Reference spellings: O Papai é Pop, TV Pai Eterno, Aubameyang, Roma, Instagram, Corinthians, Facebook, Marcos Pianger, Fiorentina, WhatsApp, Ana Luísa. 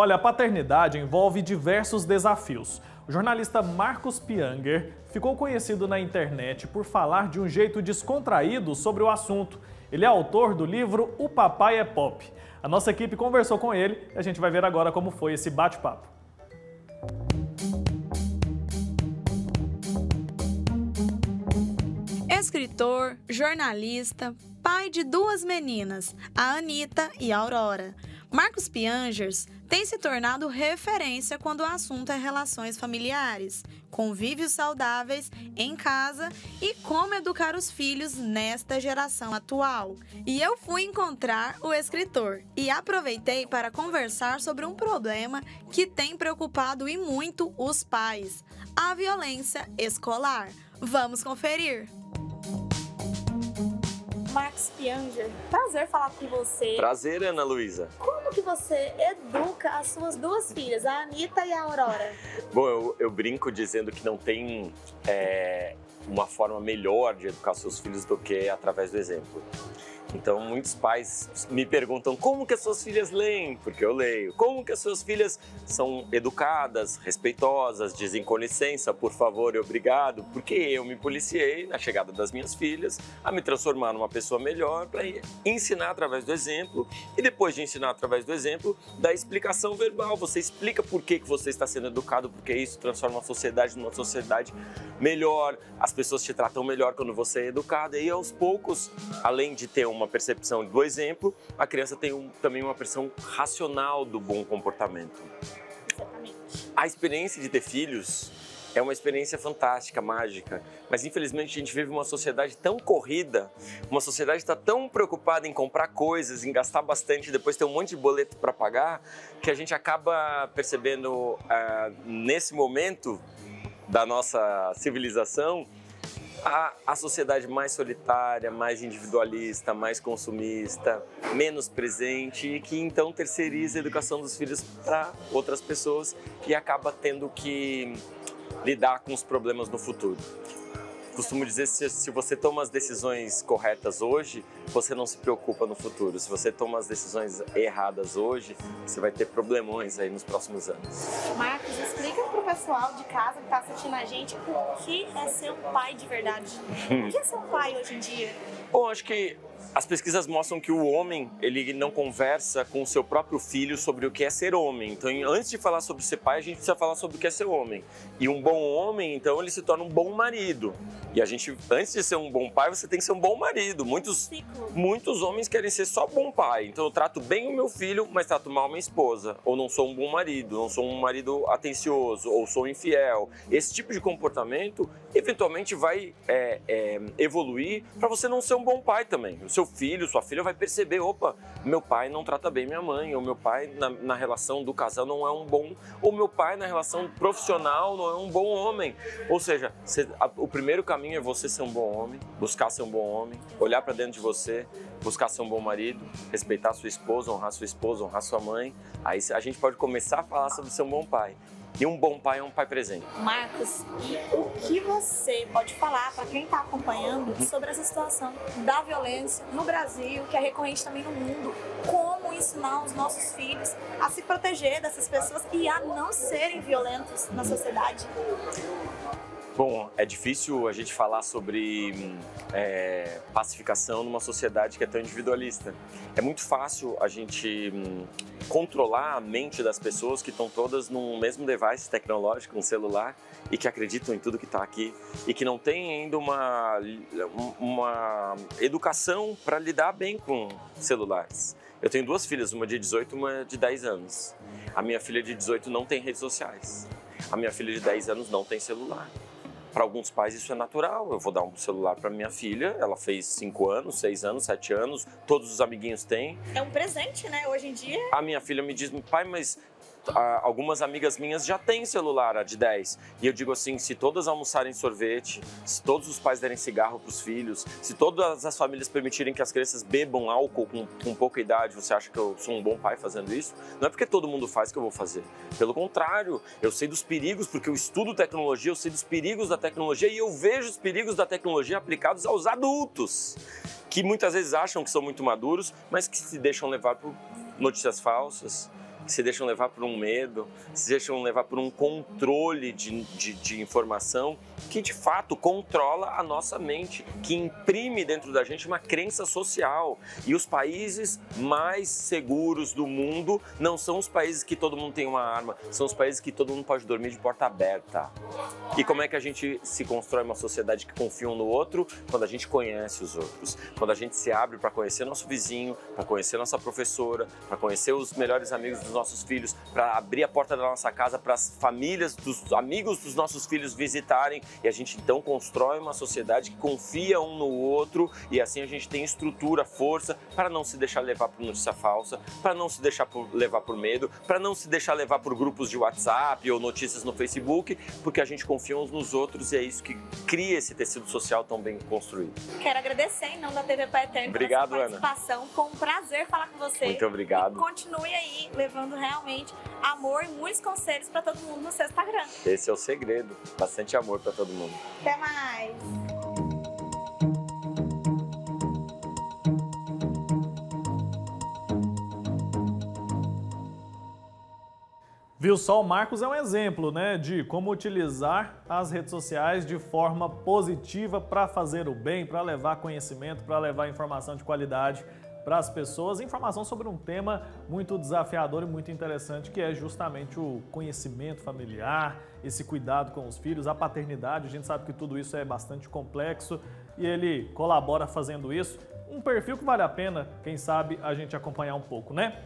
Olha, a paternidade envolve diversos desafios. O jornalista Marcos Pianger ficou conhecido na internet por falar de um jeito descontraído sobre o assunto. Ele é autor do livro O Papai é Pop. A nossa equipe conversou com ele e a gente vai ver agora como foi esse bate-papo. Escritor, jornalista, pai de duas meninas, a Anita e a Aurora. Marcos Pianger tem se tornado referência quando o assunto é relações familiares, convívios saudáveis em casa e como educar os filhos nesta geração atual. E eu fui encontrar o escritor e aproveitei para conversar sobre um problema que tem preocupado e muito os pais: a violência escolar. Vamos conferir! Marcos Pianger, prazer falar com você. Prazer, Ana Luísa. Como que você educa as suas duas filhas, a Anita e a Aurora? Bom, eu brinco dizendo que não tem uma forma melhor de educar seus filhos do que através do exemplo. Então, muitos pais me perguntam como que as suas filhas leem, porque eu leio. Como que as suas filhas são educadas, respeitosas, dizem com licença, por favor e obrigado, porque eu me policiei na chegada das minhas filhas a me transformar numa pessoa melhor para ensinar através do exemplo. E depois de ensinar através do exemplo, da explicação verbal. Você explica por que você está sendo educado, porque isso transforma a sociedade numa sociedade melhor. As pessoas te tratam melhor quando você é educado. E aos poucos, além de ter uma percepção do exemplo, a criança tem também uma percepção racional do bom comportamento. Exatamente. A experiência de ter filhos é uma experiência fantástica, mágica, mas infelizmente a gente vive uma sociedade tão corrida, uma sociedade está tão preocupada em comprar coisas, em gastar bastante, depois ter um monte de boleto para pagar, que a gente acaba percebendo nesse momento da nossa civilização a sociedade mais solitária, mais individualista, mais consumista, menos presente e que então terceiriza a educação dos filhos para outras pessoas e acaba tendo que lidar com os problemas no futuro. Costumo dizer que se você toma as decisões corretas hoje, você não se preocupa no futuro. Se você toma as decisões erradas hoje, você vai ter problemões aí nos próximos anos. Marcos, explica pro pessoal de casa que está assistindo a gente o que é ser um pai de verdade. O que é ser um pai hoje em dia? Bom, acho que as pesquisas mostram que o homem, ele não conversa com o seu próprio filho sobre o que é ser homem. Então, antes de falar sobre ser pai, a gente precisa falar sobre o que é ser homem. E um bom homem, então, ele se torna um bom marido. E a gente, antes de ser um bom pai, você tem que ser um bom marido. Muitos homens querem ser só bom pai. Então, eu trato bem o meu filho, mas trato mal a minha esposa. Ou não sou um bom marido, não sou um marido atencioso, ou sou infiel. Esse tipo de comportamento, eventualmente, vai evoluir para você não ser um bom pai também. Seu filho, sua filha vai perceber, opa, meu pai não trata bem minha mãe, ou meu pai na relação do casal não é um bom, ou meu pai na relação profissional não é um bom homem. Ou seja, o primeiro caminho é você ser um bom homem, buscar ser um bom homem, olhar para dentro de você, buscar ser um bom marido, respeitar sua esposa, honrar sua mãe. Aí a gente pode começar a falar sobre ser um bom pai. E um bom pai é um pai presente. Marcos, e o que você pode falar para quem está acompanhando sobre essa situação da violência no Brasil, que é recorrente também no mundo? Como ensinar os nossos filhos a se proteger dessas pessoas e a não serem violentos na sociedade? Bom, é difícil a gente falar sobre pacificação numa sociedade que é tão individualista. É muito fácil a gente controlar a mente das pessoas que estão todas num mesmo device tecnológico, um celular, e que acreditam em tudo que está aqui e que não tem ainda uma educação para lidar bem com celulares. Eu tenho duas filhas, uma de 18 e uma de 10 anos. A minha filha de 18 não tem redes sociais. A minha filha de 10 anos não tem celular. Para alguns pais isso é natural, eu vou dar um celular para minha filha, ela fez 5 anos, 6 anos, 7 anos, todos os amiguinhos têm. É um presente, né, hoje em dia. A minha filha me diz, pai, mas algumas amigas minhas já têm celular, a de 10. E eu digo assim, se todas almoçarem sorvete, se todos os pais derem cigarro para os filhos, se todas as famílias permitirem que as crianças bebam álcool com pouca idade, você acha que eu sou um bom pai fazendo isso? Não é porque todo mundo faz que eu vou fazer. Pelo contrário, eu sei dos perigos, porque eu estudo tecnologia, eu sei dos perigos da tecnologia e eu vejo os perigos da tecnologia aplicados aos adultos, que muitas vezes acham que são muito maduros, mas que se deixam levar por notícias falsas, se deixam levar por um medo, se deixam levar por um controle de informação que de fato controla a nossa mente, que imprime dentro da gente uma crença social. E os países mais seguros do mundo não são os países que todo mundo tem uma arma, são os países que todo mundo pode dormir de porta aberta. E como é que a gente se constrói uma sociedade que confia um no outro? Quando a gente conhece os outros, quando a gente se abre para conhecer nosso vizinho, para conhecer nossa professora, para conhecer os melhores amigos dos nossos filhos, para abrir a porta da nossa casa para as famílias dos amigos dos nossos filhos visitarem, e a gente então constrói uma sociedade que confia um no outro, e assim a gente tem estrutura, força para não se deixar levar por notícia falsa, para não se deixar levar por medo, para não se deixar levar por grupos de WhatsApp ou notícias no Facebook, porque a gente confia uns nos outros, e é isso que cria esse tecido social tão bem construído. Quero agradecer em nome da TV Pai Eterno pela sua participação. Foi um prazer falar com você. Muito obrigado. E continue aí levando realmente amor e muitos conselhos para todo mundo no seu Instagram. Esse é o segredo, bastante amor para todo mundo. Até mais. Viu só? O Marcos é um exemplo, né, de como utilizar as redes sociais de forma positiva para fazer o bem, para levar conhecimento, para levar informação de qualidade para as pessoas. Informação sobre um tema muito desafiador e muito interessante, que é justamente o conhecimento familiar, esse cuidado com os filhos, a paternidade. A gente sabe que tudo isso é bastante complexo e ele colabora fazendo isso. Um perfil que vale a pena, quem sabe, a gente acompanhar um pouco, né?